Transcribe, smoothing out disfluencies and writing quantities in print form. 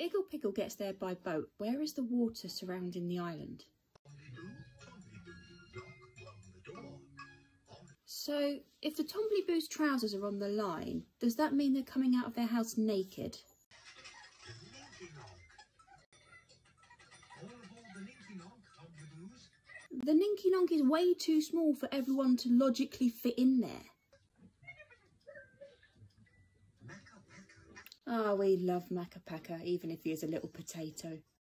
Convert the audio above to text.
Iggle Piggle gets there by boat. Where is the water surrounding the island? So, if the Tombliboo's trousers are on the line, does that mean they're coming out of their house naked? The Ninky Nonk is way too small for everyone to logically fit in there. Ah, oh, we love Makka Pakka, even if he is a little potato.